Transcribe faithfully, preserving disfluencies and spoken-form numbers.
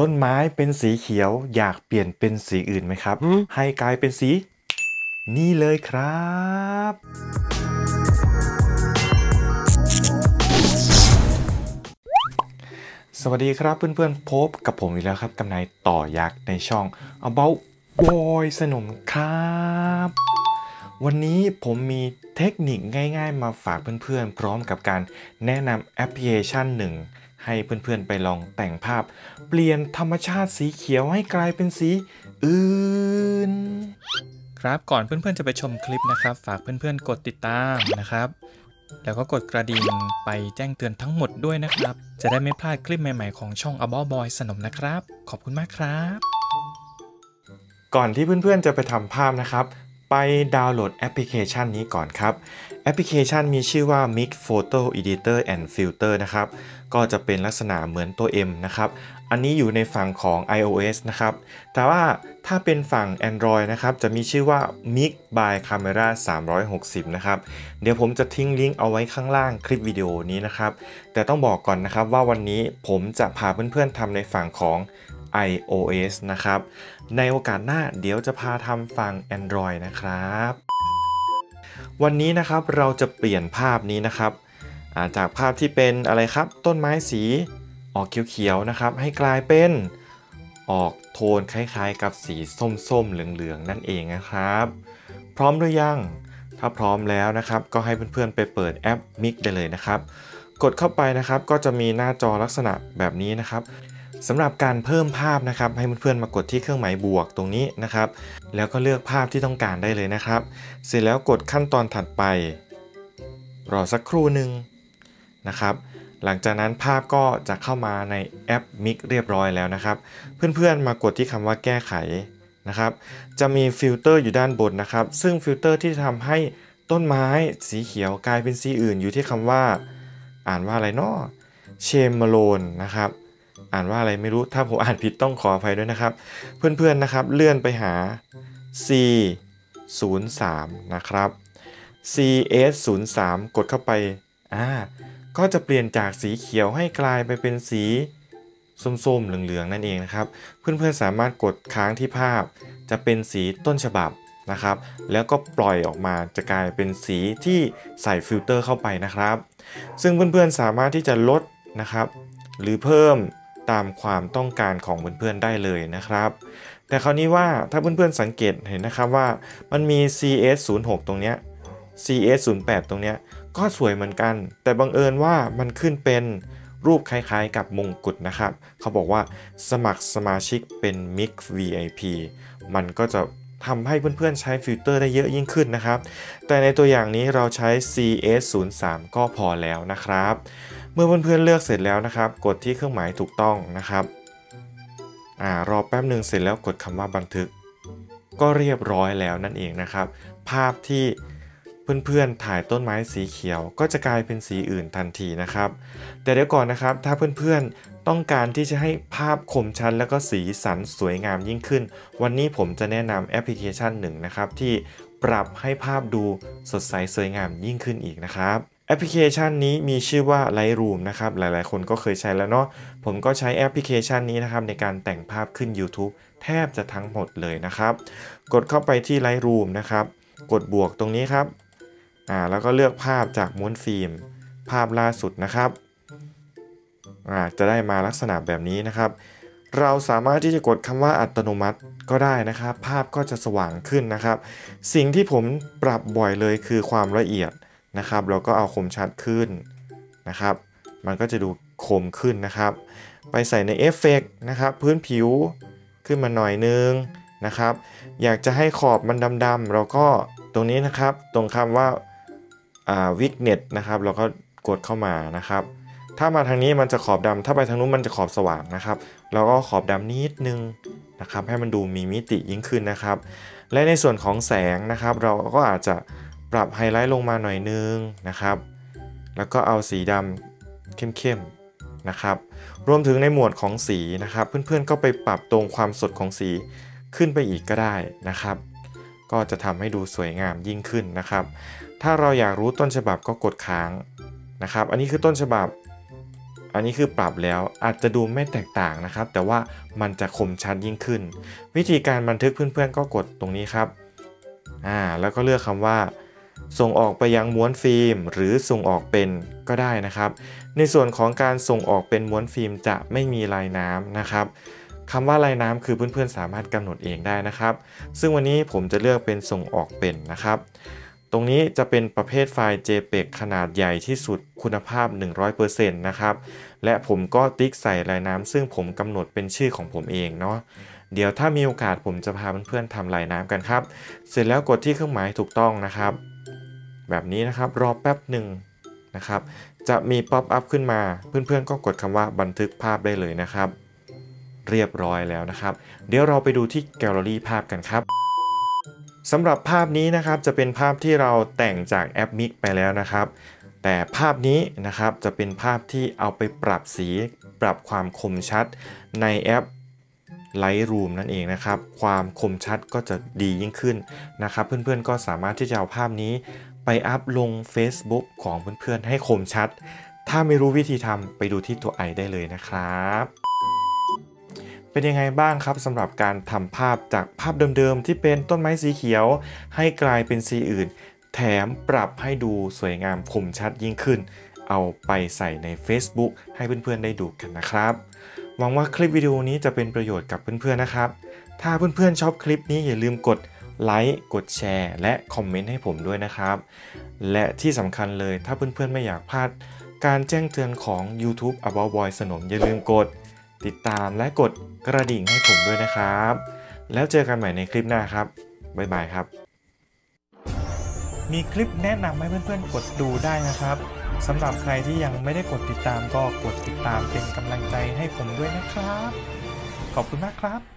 ต้นไม้เป็นสีเขียวอยากเปลี่ยนเป็นสีอื่นไหมครับให้กลายเป็นสีนี่เลยครับสวัสดีครับเพื่อนๆพบกับผมอีกแล้วครับกับนายต่อยักษ์ในช่อง About Boy สนมครับวันนี้ผมมีเทคนิคง่ายๆมาฝากเพื่อนๆพร้อมกับการแนะนำแอปพลิเคชันหนึ่งให้เพื่อนๆไปลองแต่งภาพเปลี่ยนธรรมชาติสีเขียวให้กลายเป็นสีอื่นครับก่อนเพื่อนๆจะไปชมคลิปนะครับฝากเพื่อนๆกดติดตามนะครับแล้วก็กดกระดิ่งไปแจ้งเตือนทั้งหมดด้วยนะครับจะได้ไม่พลาดคลิปใหม่ๆของช่อง About Boy สนมนะครับขอบคุณมากครับก่อนที่เพื่อนๆจะไปทำภาพนะครับไปดาวน์โหลดแอปพลิเคชันนี้ก่อนครับแอปพลิเคชันมีชื่อว่า Mix Photo Editor and Filter นะครับก็จะเป็นลักษณะเหมือนตัว M นะครับอันนี้อยู่ในฝั่งของ iOS นะครับแต่ว่าถ้าเป็นฝั่ง Android นะครับจะมีชื่อว่า Mix by Camera สามร้อยหกสิบนะครับเดี๋ยวผมจะทิ้งลิงก์เอาไว้ข้างล่างคลิปวิดีโอนี้นะครับแต่ต้องบอกก่อนนะครับว่าวันนี้ผมจะพาเพื่อนๆทำในฝั่งของiOS นะครับในโอกาสหน้าเดี๋ยวจะพาทำฝั่ง Android นะครับวันนี้นะครับเราจะเปลี่ยนภาพนี้นะครับาจากภาพที่เป็นอะไรครับต้นไม้สีออกเขียวๆนะครับให้กลายเป็นออกโทนคล้ายๆกับสีส้มๆเหลืองๆนั่นเองนะครับพร้อมหรือยังถ้าพร้อมแล้วนะครับก็ให้เพื่อนๆไปเปิดแอป Mix ได้เลยนะครับกดเข้าไปนะครับก็จะมีหน้าจอลักษณะแบบนี้นะครับสำหรับการเพิ่มภาพนะครับให้เพื่อนๆมากดที่เครื่องหมายบวกตรงนี้นะครับแล้วก็เลือกภาพที่ต้องการได้เลยนะครับเสร็จแล้วกดขั้นตอนถัดไปรอสักครู่หนึ่งนะครับหลังจากนั้นภาพก็จะเข้ามาในแอป Mix เรียบร้อยแล้วนะครับเพื่อนๆมากดที่คำว่าแก้ไขนะครับจะมีฟิลเตอร์อยู่ด้านบนนะครับซึ่งฟิลเตอร์ที่ทำให้ต้นไม้สีเขียวกลายเป็นสีอื่นอยู่ที่คำว่าอ่านว่าอะไรเนาะเชมโมโลนนะครับอ่านว่าอะไรไม่รู้ถ้าผมอ่านผิดต้องขออภัยด้วยนะครับเพื่อนๆนะครับเลื่อนไปหา ซี ศูนย์ สาม นะครับ ซี เอส ศูนย์ สาม กดเข้าไปอ่าก็จะเปลี่ยนจากสีเขียวให้กลายไปเป็นสีส้มๆเหลืองๆนั่นเองนะครับเพื่อนๆสามารถกดค้างที่ภาพจะเป็นสีต้นฉบับนะครับแล้วก็ปล่อยออกมาจะกลายเป็นสีที่ใส่ฟิลเตอร์เข้าไปนะครับซึ่งเพื่อนๆสามารถที่จะลดนะครับหรือเพิ่มตามความต้องการของเพื่อนๆได้เลยนะครับแต่คราวนี้ว่าถ้าเพื่อนๆสังเกตเห็นนะครับว่ามันมี ซี เอส ศูนย์ หก ตรงเนี้ย ซี เอส ศูนย์ แปด ตรงเนี้ยก็สวยเหมือนกันแต่บังเอิญว่ามันขึ้นเป็นรูปคล้ายๆกับมงกุฎนะครับเขาบอกว่าสมัครสมาชิกเป็น Mix วี ไอ พี มันก็จะทำให้เพื่อนๆใช้ฟิลเตอร์ได้เยอะยิ่งขึ้นนะครับแต่ในตัวอย่างนี้เราใช้ ซี เอส ศูนย์ สาม ก็พอแล้วนะครับเมื่อเพื่อนๆเลือกเสร็จแล้วนะครับกดที่เครื่องหมายถูกต้องนะครับอ่ารอแป๊บหนึ่งเสร็จแล้วกดคำว่าบันทึกก็เรียบร้อยแล้วนั่นเองนะครับภาพที่เพื่อนๆถ่ายต้นไม้สีเขียวก็จะกลายเป็นสีอื่นทันทีนะครับแต่เดี๋ยวก่อนนะครับถ้าเพื่อนๆต้องการที่จะให้ภาพคมชัดแล้วก็สีสันสวยงามยิ่งขึ้นวันนี้ผมจะแนะนำแอปพลิเคชันหนึ่งนะครับที่ปรับให้ภาพดูสดใสสวยงามยิ่งขึ้นอีกนะครับแอปพลิเคชันนี้มีชื่อว่า Lightroom นะครับหลายๆคนก็เคยใช้แล้วเนาะผมก็ใช้แอปพลิเคชันนี้นะครับในการแต่งภาพขึ้น YouTube แทบจะทั้งหมดเลยนะครับกดเข้าไปที่ Lightroom นะครับกดบวกตรงนี้ครับอ่าแล้วก็เลือกภาพจากม้วนฟิล์มภาพล่าสุดนะครับอ่าจะได้มาลักษณะแบบนี้นะครับเราสามารถที่จะกดคำว่าอัตโนมัติก็ได้นะครับภาพก็จะสว่างขึ้นนะครับสิ่งที่ผมปรับบ่อยเลยคือความละเอียดนะครับแล้วก็เอาคมชัดขึ้นนะครับมันก็จะดูคมขึ้นนะครับไปใส่ในเอฟเฟกต์นะครับพื้นผิวขึ้นมาหน่อยนึงนะครับอยากจะให้ขอบมันดำๆเราก็ตรงนี้นะครับตรงคำว่าวิกเน็ตนะครับเราก็กดเข้ามานะครับถ้ามาทางนี้มันจะขอบดำถ้าไปทางนู้นมันจะขอบสว่างนะครับเราก็ขอบดำนิดนึงนะครับให้มันดูมีมิติยิ่งขึ้นนะครับและในส่วนของแสงนะครับเราก็อาจจะปรับไฮไลท์ลงมาหน่อยนึงนะครับแล้วก็เอาสีดำเข้มๆนะครับรวมถึงในหมวดของสีนะครับเพื่อนๆก็ไปปรับตรงความสดของสีขึ้นไปอีกก็ได้นะครับก็จะทำให้ดูสวยงามยิ่งขึ้นนะครับถ้าเราอยากรู้ต้นฉบับก็กดค้างนะครับอันนี้คือต้นฉบับ อันนี้คือปรับแล้วอาจจะดูไม่แตกต่างนะครับแต่ว่ามันจะคมชัดยิ่งขึ้นวิธีการบันทึกเพื่อนๆก็กดตรงนี้ครับอ่าแล้วก็เลือกคำว่าส่งออกไปยังม้วนฟิล์มหรือส่งออกเป็นก็ได้นะครับในส่วนของการส่งออกเป็นม้วนฟิล์มจะไม่มีลายน้ำนะครับคำว่าลายน้ำคือเพื่อนๆสามารถกำหนดเองได้นะครับซึ่งวันนี้ผมจะเลือกเป็นส่งออกเป็นนะครับตรงนี้จะเป็นประเภทไฟล์ เจ พี อี จี ขนาดใหญ่ที่สุดคุณภาพ หนึ่งร้อยเปอร์เซ็นต์ นะครับและผมก็ติ๊กใส่ลายน้ำซึ่งผมกำหนดเป็นชื่อของผมเองเนาะเดี๋ยวถ้ามีโอกาสผมจะพาเพื่อนๆทำลายน้ำกันครับเสร็จแล้วกดที่เครื่องหมายถูกต้องนะครับแบบนี้นะครับรอแป๊บหนึ่งนะครับจะมีป๊อปอัพขึ้นมาเพื่อนๆก็กดคำว่าบันทึกภาพได้เลยนะครับเรียบร้อยแล้วนะครับเดี๋ยวเราไปดูที่แกลเลอรี่ภาพกันครับสำหรับภาพนี้นะครับจะเป็นภาพที่เราแต่งจากแอป Mix ไปแล้วนะครับแต่ภาพนี้นะครับจะเป็นภาพที่เอาไปปรับสีปรับความคมชัดในแอป Lightroom นั่นเองนะครับความคมชัดก็จะดียิ่งขึ้นนะครับเพื่อนๆก็สามารถที่จะเอาภาพนี้ไปอัพลง Facebook ของเพื่อนๆให้คมชัดถ้าไม่รู้วิธีทำไปดูที่ตัวไอได้เลยนะครับเป็นยังไงบ้างครับสำหรับการทำภาพจากภาพเดิมๆที่เป็นต้นไม้สีเขียวให้กลายเป็นสีอื่นแถมปรับให้ดูสวยงามคมชัดยิ่งขึ้นเอาไปใส่ใน Facebook ให้เพื่อนๆได้ดูกันนะครับหวังว่าคลิปวิดีโอนี้จะเป็นประโยชน์กับเพื่อนๆนะครับถ้าเพื่อนๆชอบคลิปนี้อย่าลืมกดไลค์กดแชร์และคอมเมนต์ให้ผมด้วยนะครับและที่สำคัญเลยถ้าเพื่อนๆไม่อยากพลาดการแจ้งเตือนของ YouTube About Boy สนมอย่าลืมกดติดตามและกดกระดิ่งให้ผมด้วยนะครับแล้วเจอกันใหม่ในคลิปหน้าครับบ๊ายบายครับมีคลิปแนะนำให้เพื่อนๆกดดูได้นะครับสำหรับใครที่ยังไม่ได้กดติดตามก็กดติดตามเป็นกำลังใจให้ผมด้วยนะครับขอบคุณมากครับ